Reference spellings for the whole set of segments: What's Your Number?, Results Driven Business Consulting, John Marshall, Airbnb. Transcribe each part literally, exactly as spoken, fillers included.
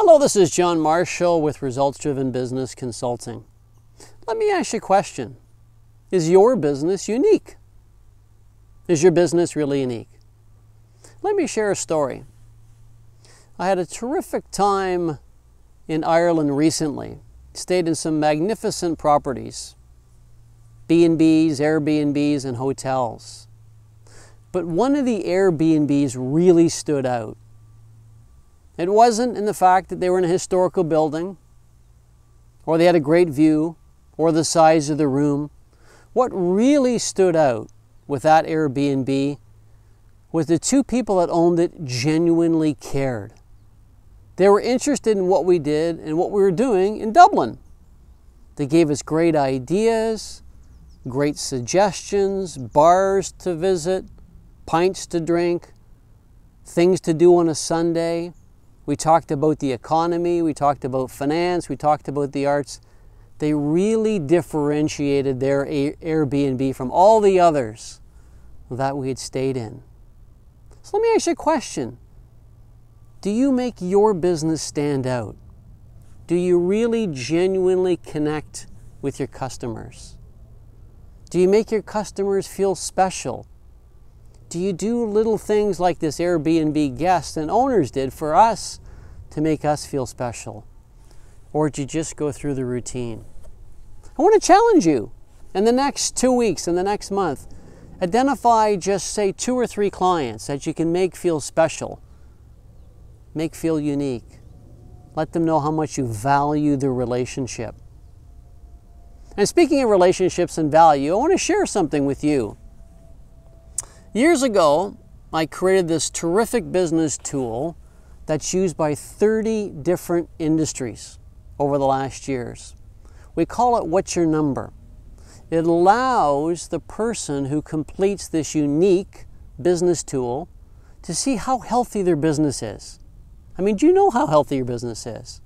Hello, this is John Marshall with Results Driven Business Consulting. Let me ask you a question. Is your business unique? Is your business really unique? Let me share a story. I had a terrific time in Ireland recently. Stayed in some magnificent properties, B and Bs, Airbnbs, and hotels. But one of the Airbnbs really stood out. It wasn't in the fact that they were in a historical building, or they had a great view, or the size of the room. What really stood out with that Airbnb was the two people that owned it genuinely cared. They were interested in what we did and what we were doing in Dublin. They gave us great ideas, great suggestions, bars to visit, pints to drink, things to do on a Sunday. We talked about the economy, we talked about finance, we talked about the arts. They really differentiated their Airbnb from all the others that we had stayed in. So let me ask you a question. Do you make your business stand out? Do you really genuinely connect with your customers? Do you make your customers feel special? Do you do little things like this Airbnb guest and owners did for us to make us feel special? Or do you just go through the routine? I want to challenge you in the next two weeks, in the next month, identify just say two or three clients that you can make feel special, make feel unique. Let them know how much you value the relationship. And speaking of relationships and value, I want to share something with you. Years ago, I created this terrific business tool that's used by thirty different industries over the last years. We call it What's Your Number? It allows the person who completes this unique business tool to see how healthy their business is. I mean, do you know how healthy your business is?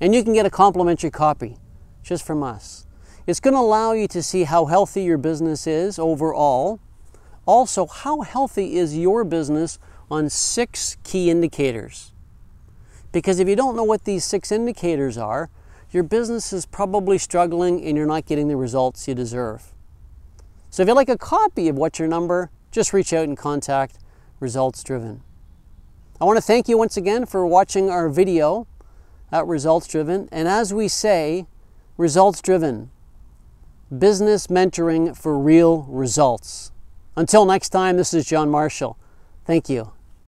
And you can get a complimentary copy just from us. It's going to allow you to see how healthy your business is overall. Also, how healthy is your business on six key indicators? Because if you don't know what these six indicators are, your business is probably struggling and you're not getting the results you deserve. So if you'd like a copy of What's Your Number, just reach out and contact Results Driven. I want to thank you once again for watching our video at Results Driven. And as we say, Results Driven, business mentoring for real results. Until next time, this is John Marshall. Thank you.